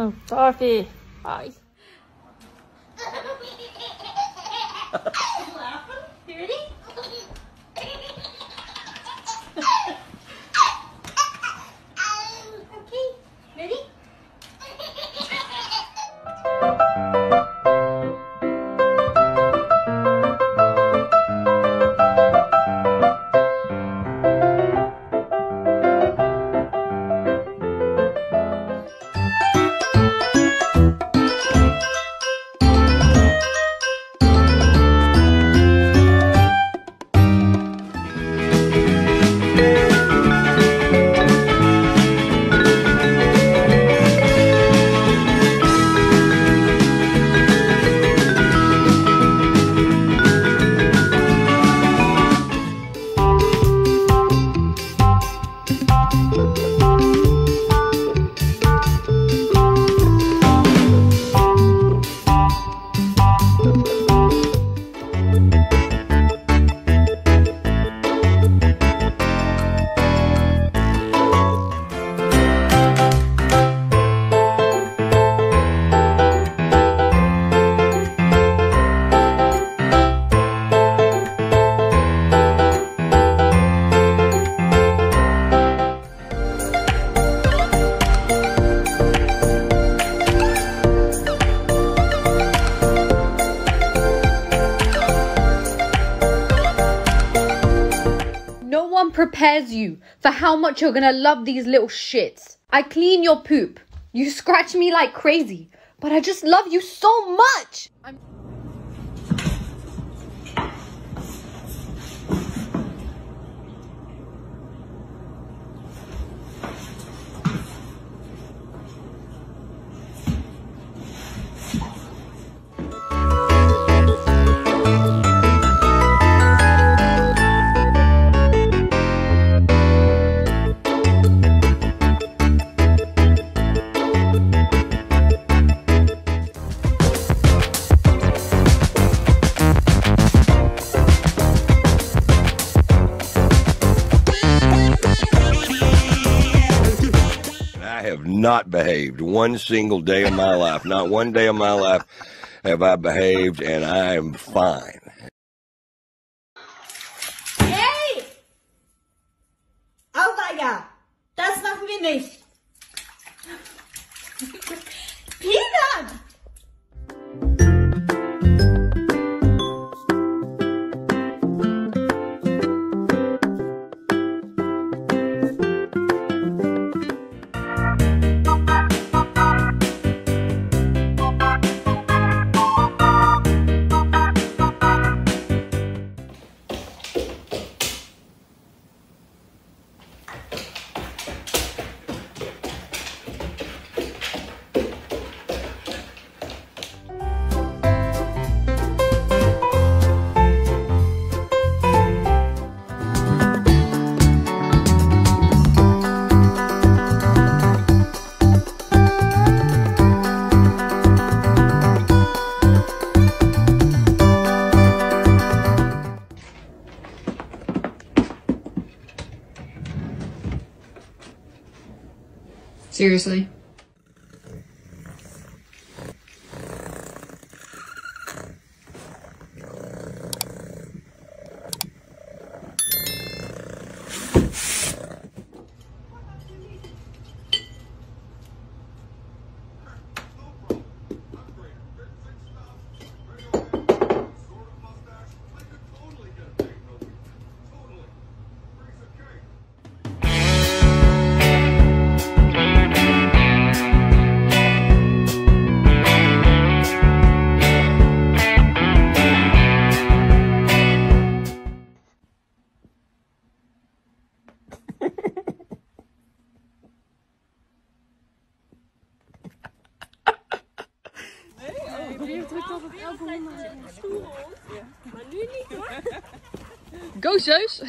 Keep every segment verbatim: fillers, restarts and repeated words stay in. Oh, Dorothy. Hi. Prepares you for how much you're gonna love these little shits. I clean your poop. You scratch me like crazy, but I just love you so much. I'm not behaved one single day of my life. Not one day of my life have I behaved, and I am fine. Hey! Auweia! Das machen wir nicht! Peanut! Seriously? Go, Zeus!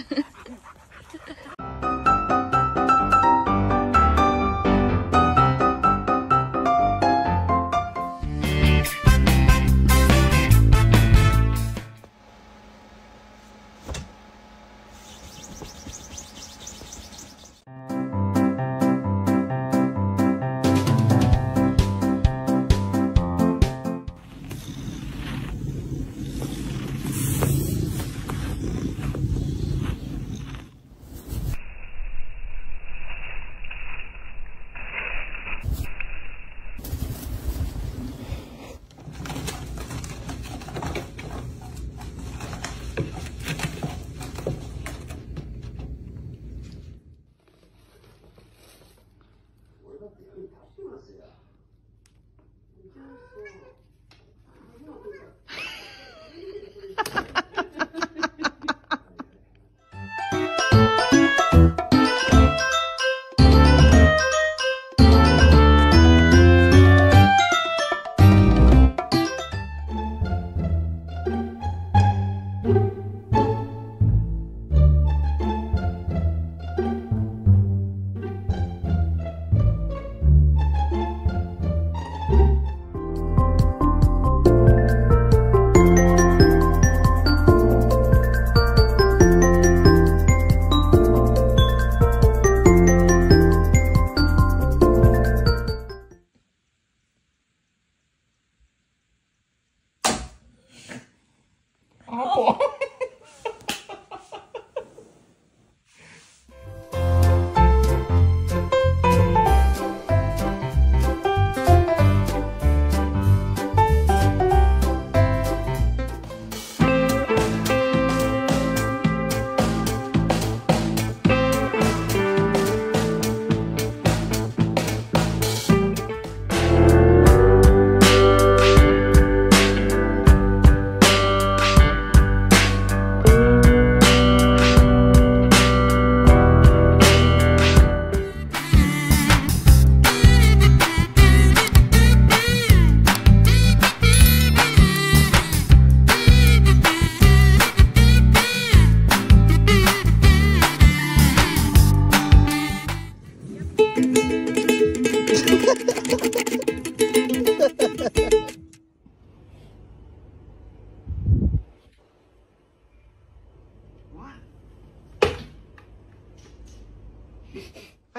I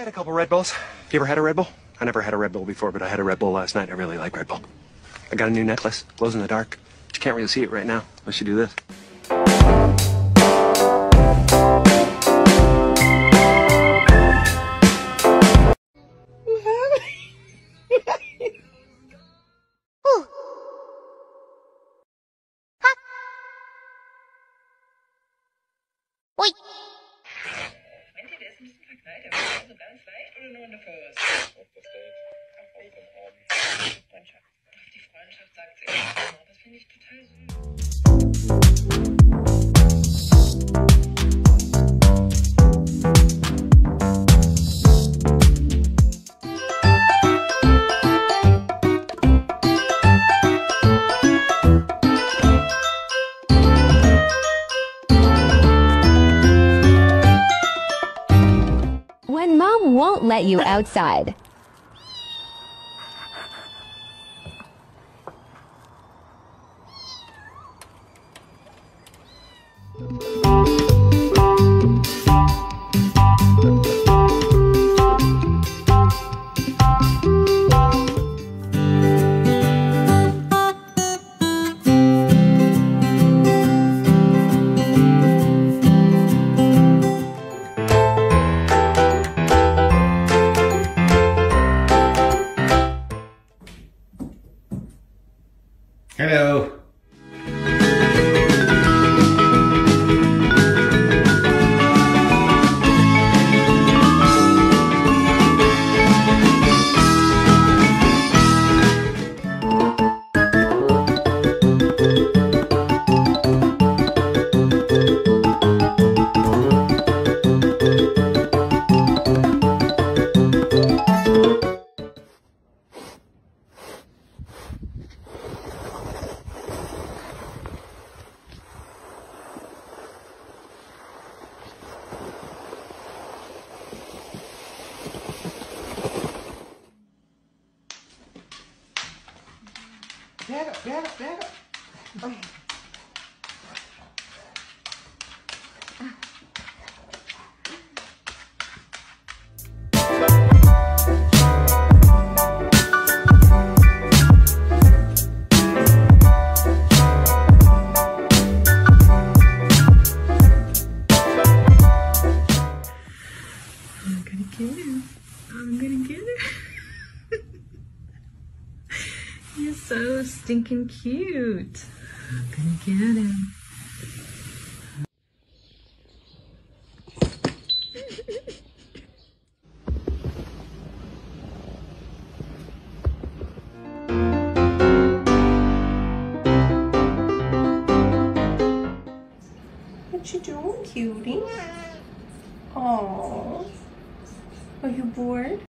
had a couple Red Bulls. You ever had a Red Bull? I never had a Red Bull before, but I had a Red Bull last night. I really like Red Bull. I got a new necklace. Glows in the dark. But you can't really see it right now. I should do this. Wait. When mom won't let you outside. Hello. Back up, back up, back up. Oh. I'm gonna kill him. I'm gonna kill him. He's so stinking cute. I'm gonna get him. What you doing, cutie? Aww. Are you bored?